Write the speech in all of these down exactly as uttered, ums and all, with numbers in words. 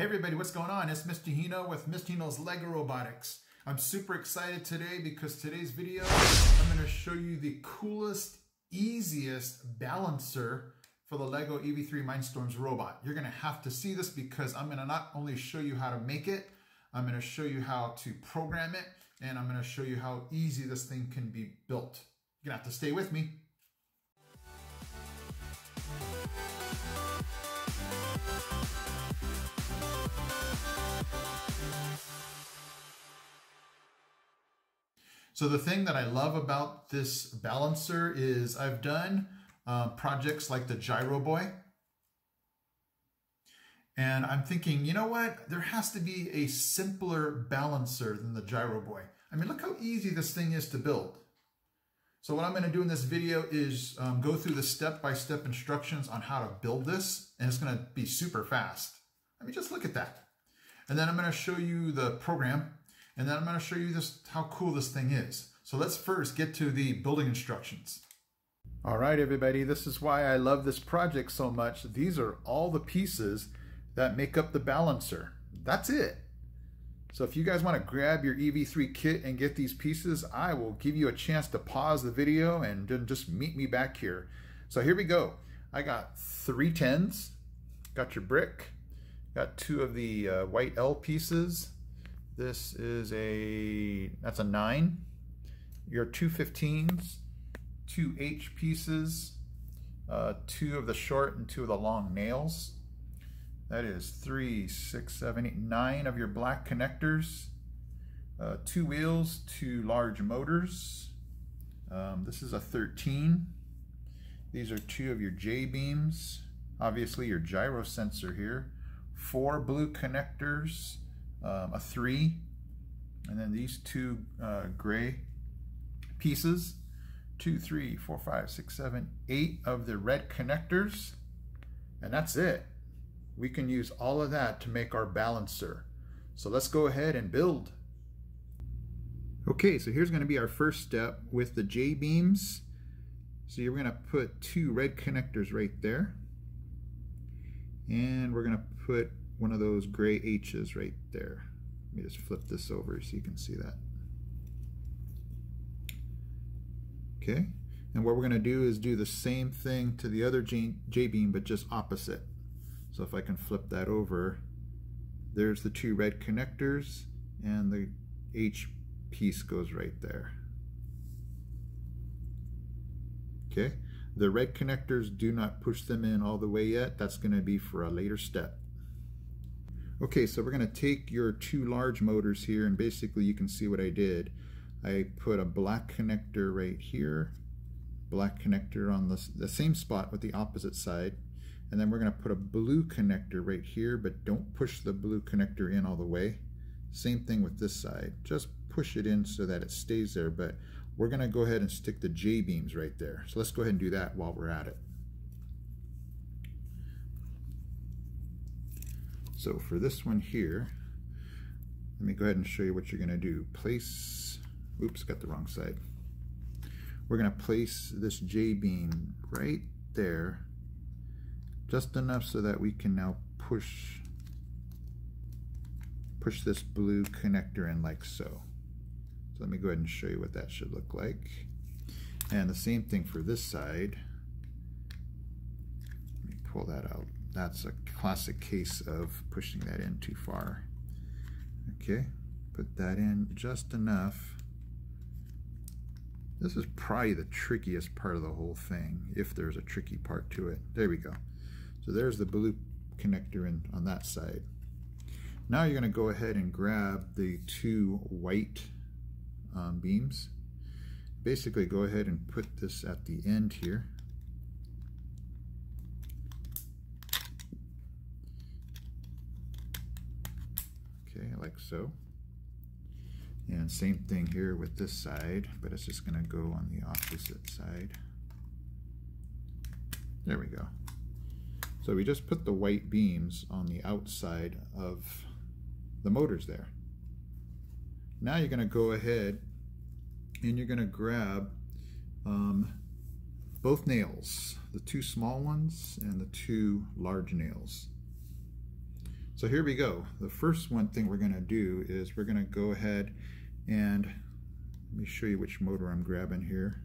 Hey everybody, what's going on? It's Mister Hino with Mister Hino's LEGO Robotics. I'm super excited today because today's video, I'm going to show you the coolest, easiest balancer for the LEGO E V three Mindstorms robot. You're going to have to see this because I'm going to not only show you how to make it, I'm going to show you how to program it, and I'm going to show you how easy this thing can be built. You're going to have to stay with me. So the thing that I love about this balancer is I've done uh, projects like the Gyro Boy. And I'm thinking, you know what? There has to be a simpler balancer than the Gyro Boy. I mean, look how easy this thing is to build. So what I'm going to do in this video is um, go through the step-by-step instructions on how to build this. And it's going to be super fast. I mean, just look at that. And then I'm going to show you the program. And then I'm going to show you this, how cool this thing is. So let's first get to the building instructions. All right, everybody, this is why I love this project so much. These are all the pieces that make up the balancer. That's it. So if you guys want to grab your E V three kit and get these pieces, I will give you a chance to pause the video and then just meet me back here. So here we go. I got three tens, got your brick, got two of the uh, white L pieces. This is a, that's a nine, your two fifteens, two H pieces, uh, two of the short and two of the long nails. That is three, six, seven, eight, nine of your black connectors, uh, two wheels, two large motors. Um, this is a thirteen. These are two of your J beams, obviously your gyro sensor here, four blue connectors, Um, a three, and then these two uh, gray pieces, two, three, four, five, six, seven, eight of the red connectors, and that's it. We can use all of that to make our balancer. So let's go ahead and build. Okay, so here's going to be our first step with the J beams. So you're going to put two red connectors right there, and we're going to put one of those gray H's right there. Let me just flip this over so you can see that. Okay, and what we're gonna do is do the same thing to the other J, J beam, but just opposite. So if I can flip that over, there's the two red connectors and the H piece goes right there. Okay, the red connectors, do not push them in all the way yet. That's gonna be for a later step. Okay, so we're gonna take your two large motors here, and basically you can see what I did. I put a black connector right here, black connector on the, the same spot with the opposite side, and then we're gonna put a blue connector right here, but don't push the blue connector in all the way. Same thing with this side, just push it in so that it stays there, but we're gonna go ahead and stick the J beams right there. So let's go ahead and do that while we're at it. So for this one here, let me go ahead and show you what you're gonna do. Place, oops, got the wrong side. We're gonna place this J-beam right there, just enough so that we can now push, push this blue connector in like so. So let me go ahead and show you what that should look like. And the same thing for this side. Let me pull that out. That's a classic case of pushing that in too far. Okay, put that in just enough. This is probably the trickiest part of the whole thing, if there's a tricky part to it. There we go. So there's the blue connector in on that side. Now you're gonna go ahead and grab the two white um, beams. Basically go ahead and put this at the end here. Like so, and same thing here with this side, but it's just going to go on the opposite side. There we go. So we just put the white beams on the outside of the motors there. Now you're going to go ahead and you're going to grab um, both nails, the two small ones and the two large nails. So here we go. The first one thing we're going to do is we're going to go ahead and let me show you which motor I'm grabbing here.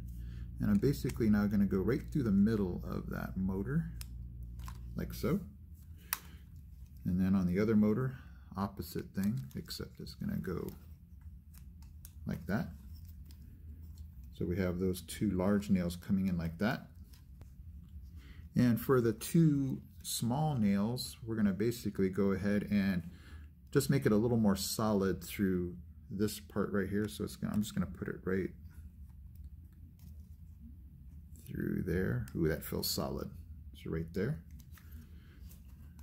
And I'm basically now going to go right through the middle of that motor, like so. And then on the other motor, opposite thing, except it's going to go like that. So we have those two large nails coming in like that. And for the two small nails, we're going to basically go ahead and just make it a little more solid through this part right here. So it's gonna, I'm just going to put it right through there. Ooh, that feels solid. So right there.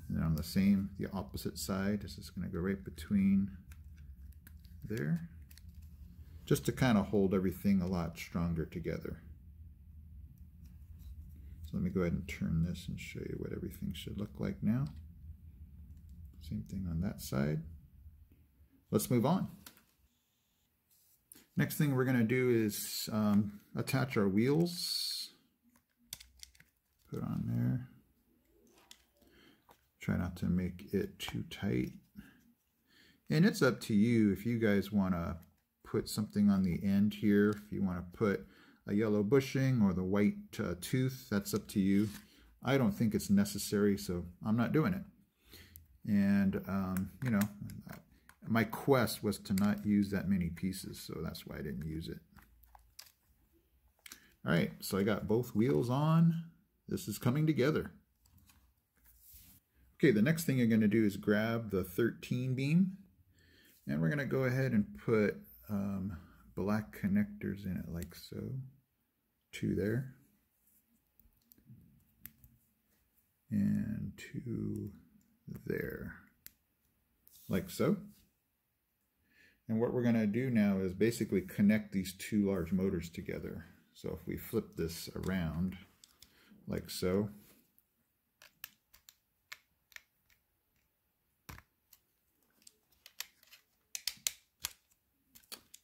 And then on the same, the opposite side, this is going to go right between there, just to kind of hold everything a lot stronger together. So let me go ahead and turn this and show you what everything should look like now. Same thing on that side. Let's move on. Next thing we're going to do is um, attach our wheels. Put on there. Try not to make it too tight. And it's up to you if you guys want to put something on the end here. If you want to put a yellow bushing or the white uh, tooth, that's up to you. I don't think it's necessary, so I'm not doing it. And, um, you know, my quest was to not use that many pieces, so that's why I didn't use it. All right, so I got both wheels on. This is coming together. Okay, the next thing you're going to do is grab the thirteen beam, and we're going to go ahead and put um, black connectors in it like so. Two there. And two there. Like so. And what we're going to do now is basically connect these two large motors together. So if we flip this around like so.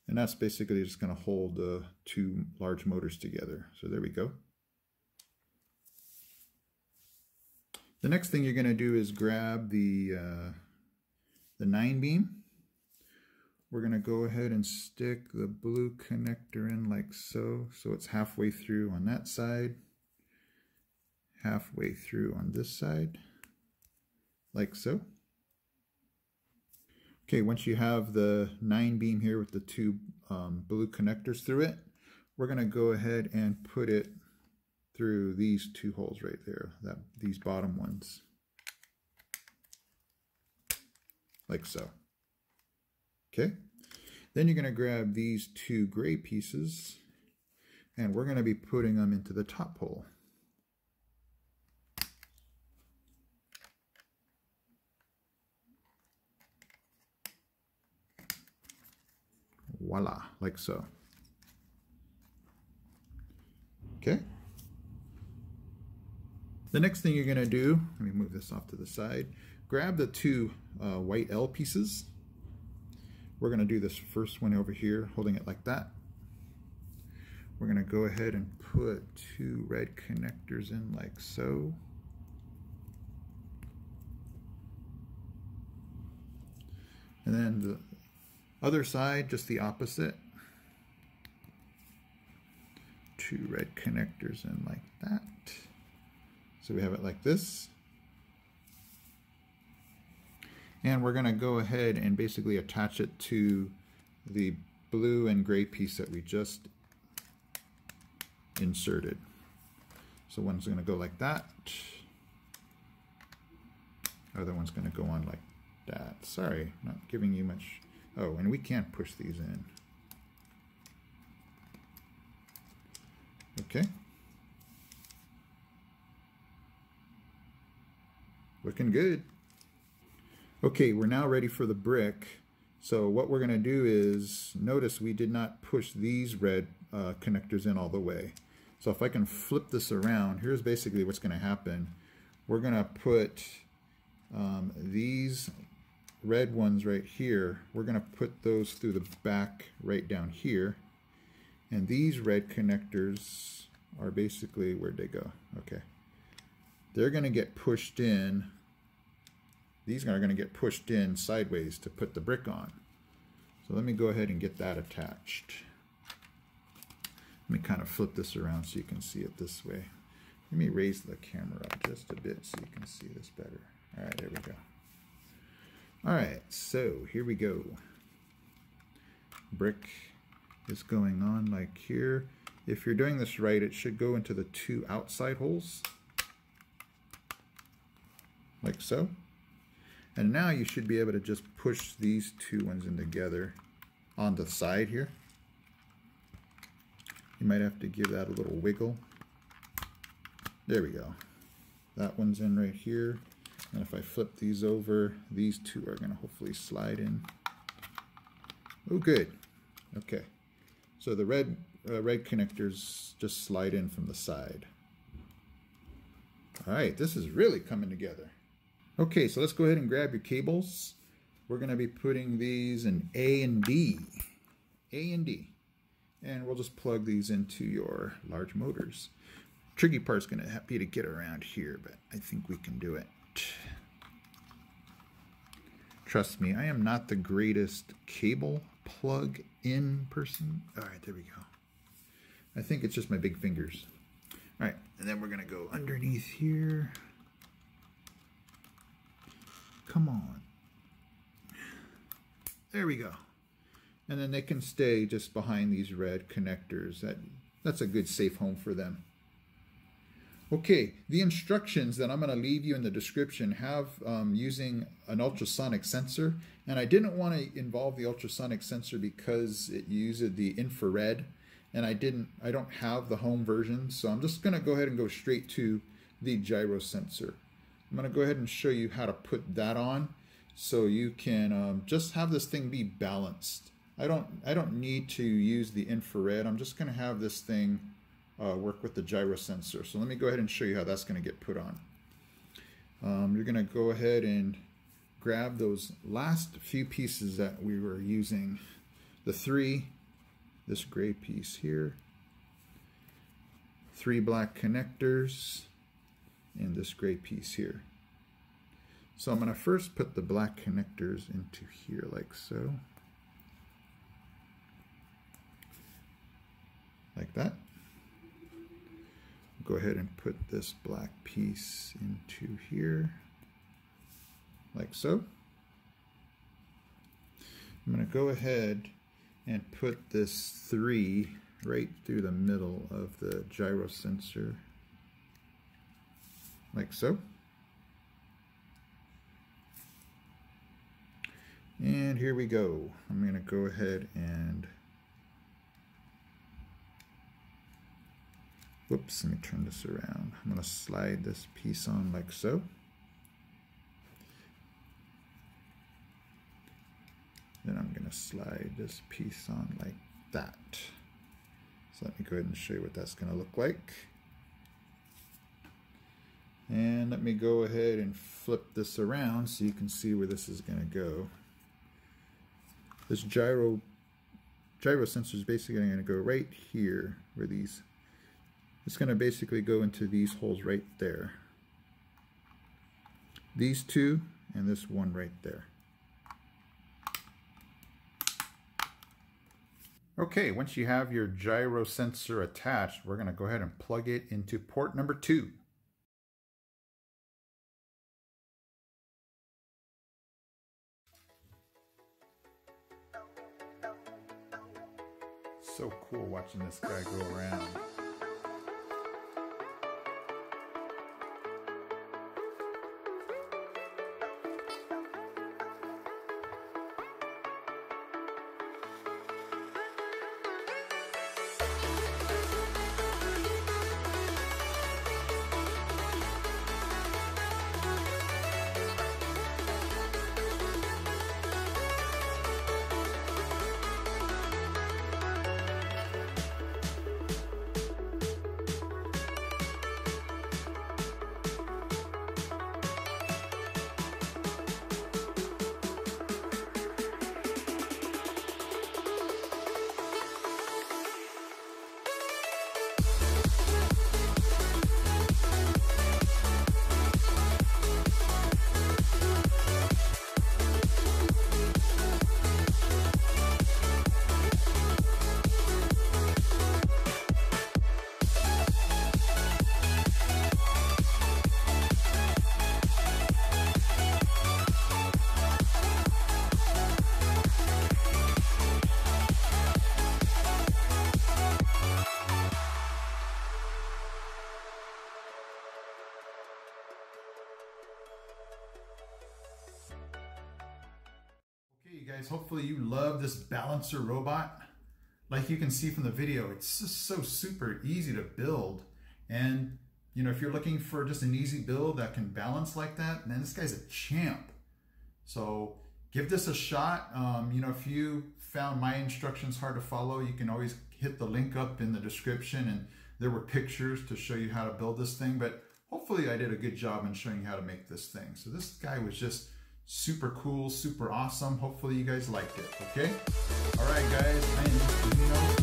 And that's basically just going to hold the uh, two large motors together. So there we go. The next thing you're going to do is grab the, uh, the nine beam. We're going to go ahead and stick the blue connector in like so. So it's halfway through on that side. Halfway through on this side. Like so. Okay, once you have the nine beam here with the two um, blue connectors through it, we're going to go ahead and put it through these two holes right there, that, these bottom ones. Like so. Okay, then you're going to grab these two gray pieces, and we're going to be putting them into the top hole. Voila, like so. Okay. The next thing you're going to do, let me move this off to the side, grab the two uh, white L pieces. We're going to do this first one over here, holding it like that. We're going to go ahead and put two red connectors in like so. And then the other side, just the opposite. Two red connectors in like that. So we have it like this. And we're going to go ahead and basically attach it to the blue and gray piece that we just inserted. So one's going to go like that. Other one's going to go on like that. Sorry, not giving you much. Oh, and we can't push these in. Okay. Looking good. Okay, we're now ready for the brick. So what we're going to do is, notice we did not push these red uh, connectors in all the way. So if I can flip this around, here's basically what's going to happen. We're going to put um, these red ones right here, we're going to put those through the back right down here, and these red connectors are basically, where'd they go? Okay, they're going to get pushed in these are going to get pushed in sideways to put the brick on. So let me go ahead and get that attached. Let me kind of flip this around so you can see it this way. Let me raise the camera up just a bit so you can see this better. All right, there we go. All right, so here we go. Brick is going on like here. If you're doing this right, it should go into the two outside holes, like so. And now you should be able to just push these two ones in together on the side here. You might have to give that a little wiggle. There we go. That one's in right here. And if I flip these over, these two are going to hopefully slide in. Oh, good. Okay. So the red, uh, red connectors just slide in from the side. All right, this is really coming together. Okay, so let's go ahead and grab your cables. We're going to be putting these in A and D. A and D. And we'll just plug these into your large motors. Tricky part's going to be to get around here, but I think we can do it. Trust me, I am not the greatest cable plug-in person. All right, there we go. I think it's just my big fingers. All right, and then we're going to go underneath here. Come on. There we go. And then they can stay just behind these red connectors. That, that's a good safe home for them. Okay, the instructions that I'm going to leave you in the description have um, using an ultrasonic sensor. And I didn't want to involve the ultrasonic sensor because it uses the infrared. And I, didn't, I don't have the home version. So I'm just going to go ahead and go straight to the gyro sensor. I'm going to go ahead and show you how to put that on. So you can um, just have this thing be balanced. I don't, I don't need to use the infrared. I'm just going to have this thing uh, work with the gyro sensor. So let me go ahead and show you how that's going to get put on. Um, you're going to go ahead and grab those last few pieces that we were using. The three, this gray piece here, three black connectors, and this gray piece here. So I'm going to first put the black connectors into here like so. Like that. Go ahead and put this black piece into here, like so. I'm going to go ahead and put this three right through the middle of the gyro sensor, like so. And here we go. I'm going to go ahead and whoops, let me turn this around. I'm going to slide this piece on like so. Then I'm going to slide this piece on like that. So let me go ahead and show you what that's going to look like. And let me go ahead and flip this around so you can see where this is going to go. This gyro, gyro sensor is basically going to go right here where these... It's going to basically go into these holes right there. These two and this one right there. Okay, once you have your gyro sensor attached, we're going to go ahead and plug it into port number two. So cool watching this guy go around. guys. Hopefully you love this balancer robot. Like you can see from the video, it's just so super easy to build. And you know, if you're looking for just an easy build that can balance like that, man, this guy's a champ. So give this a shot. Um, you know, if you found my instructions hard to follow, you can always hit the link up in the description, and there were pictures to show you how to build this thing. But hopefully I did a good job in showing you how to make this thing. So this guy was just super cool, super awesome. Hopefully you guys liked it, okay? All right, guys, I'm Mister Hino.